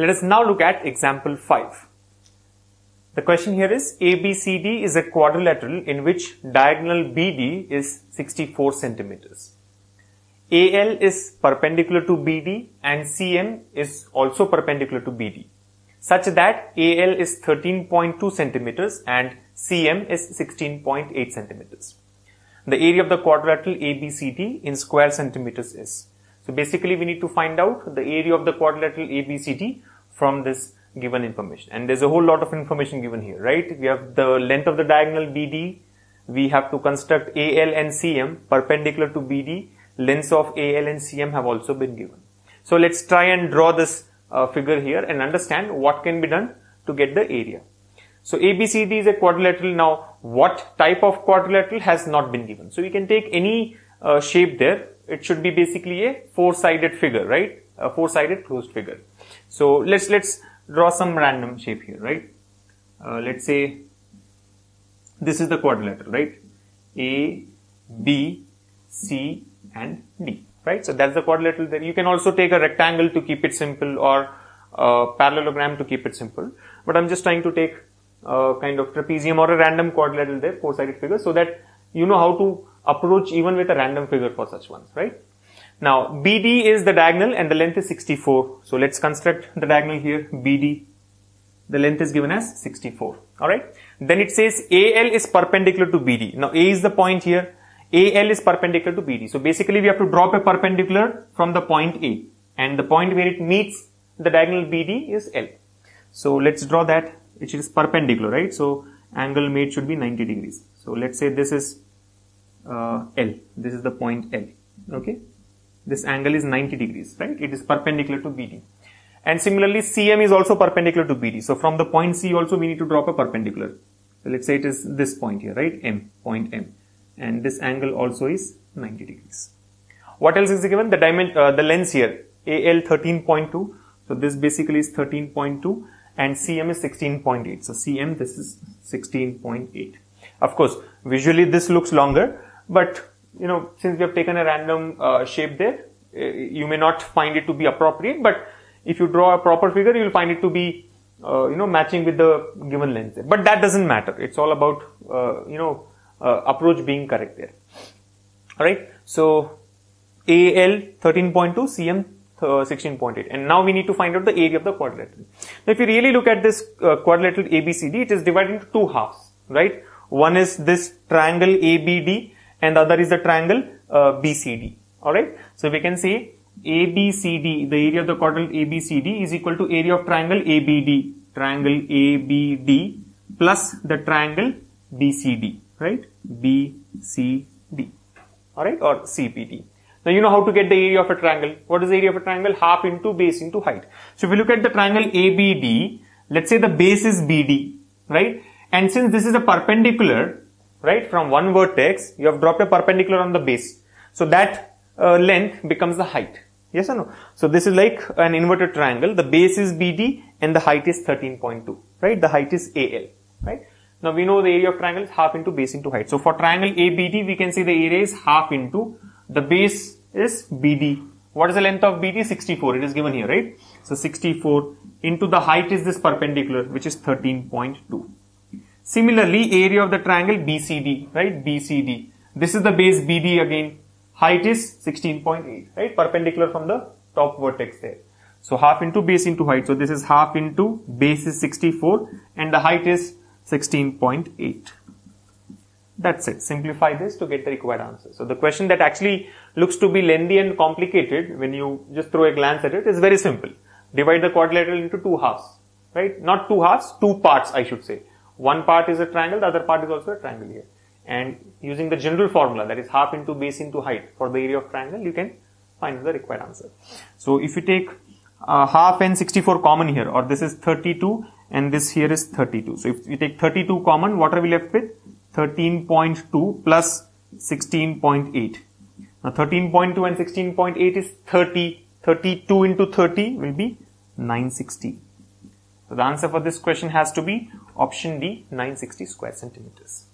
Let us now look at example 5. The question here is ABCD is a quadrilateral in which diagonal BD is 64 centimeters. AL is perpendicular to BD and CM is also perpendicular to BD, such that AL is 13.2 centimeters and CM is 16.8 centimeters. The area of the quadrilateral ABCD in square centimeters is. So basically we need to find out the area of the quadrilateral ABCD from this given information. And there's a whole lot of information given here, right? We have the length of the diagonal BD. We have to construct AL and CM perpendicular to BD. Lengths of AL and CM have also been given. So let's try and draw this figure here and understand what can be done to get the area. So ABCD is a quadrilateral. Now what type of quadrilateral has not been given? So we can take any shape there. It should be basically a four-sided figure, right? A four-sided closed figure. So let's draw some random shape here, right? Let's say this is the quadrilateral, right? A, B, C, and D, right? So that's the quadrilateral there. You can also take a rectangle to keep it simple or a parallelogram to keep it simple. But I'm just trying to take a kind of trapezium or a random quadrilateral there, four-sided figure, so that you know how to approach even with a random figure for such ones, right? Now, BD is the diagonal and the length is 64. So let's construct the diagonal here, BD. The length is given as 64, all right? Then it says AL is perpendicular to BD. Now, A is the point here. AL is perpendicular to BD. So basically, we have to drop a perpendicular from the point A, and the point where it meets the diagonal BD is L. So let's draw that, which is perpendicular, right? So angle made should be 90 degrees. So let's say this is L. This is the point L, okay? This angle is 90 degrees, right? It is perpendicular to BD. And similarly, CM is also perpendicular to BD. So from the point C also, we need to drop a perpendicular. So let's say it is this point here, right? M, point M. And this angle also is 90 degrees. What else is given? The dimension, the lens here, AL 13.2. So this basically is 13.2 and CM is 16.8. So CM, this is 16.8. Of course, visually this looks longer, but you know, since we have taken a random shape there, you may not find it to be appropriate, but if you draw a proper figure, you will find it to be, you know, matching with the given lens there. But that doesn't matter. It's all about, you know, approach being correct there. All right. So AL 13.2, CM 16.8. And now we need to find out the area of the quadrilateral. Now, if you really look at this quadrilateral ABCD, it is divided into two halves, right? One is this triangle ABD and the other is the triangle BCD. All right. So we can say ABCD, the area of the quadrilateral ABCD is equal to area of triangle ABD, triangle ABD plus the triangle BCD. Right? BCD. Alright? Or CPD. Now you know how to get the area of a triangle. What is the area of a triangle? Half into base into height. So if we look at the triangle ABD, let's say the base is BD. Right? And since this is a perpendicular, right, from one vertex, you have dropped a perpendicular on the base. So that length becomes the height. Yes or no? So this is like an inverted triangle. The base is BD and the height is 13.2. Right? The height is AL. Right? Now we know the area of triangle is half into base into height. So for triangle ABD, we can say the area is half into, the base is BD. What is the length of BD? 64. It is given here, right? So 64 into the height is this perpendicular, which is 13.2. Similarly, area of the triangle BCD, right? BCD. This is the base BD again. Height is 16.8, right? Perpendicular from the top vertex there. So half into base into height. So this is half into base is 64 and the height is 16.8. That's it. Simplify this to get the required answer. So the question that actually looks to be lengthy and complicated when you just throw a glance at it is very simple. Divide the quadrilateral into two halves, right? Not two halves, two parts I should say. One part is a triangle, the other part is also a triangle here. And using the general formula, that is half into base into height for the area of triangle, you can find the required answer. So if you take half and 64 common here, or this is 32 and this here is 32. So if we take 32 common, what are we left with? 13.2 plus 16.8. Now 13.2 and 16.8 is 30. 32 into 30 will be 960. So the answer for this question has to be option D, 960 square centimeters.